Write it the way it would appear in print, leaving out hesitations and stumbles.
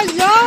Oh, yeah.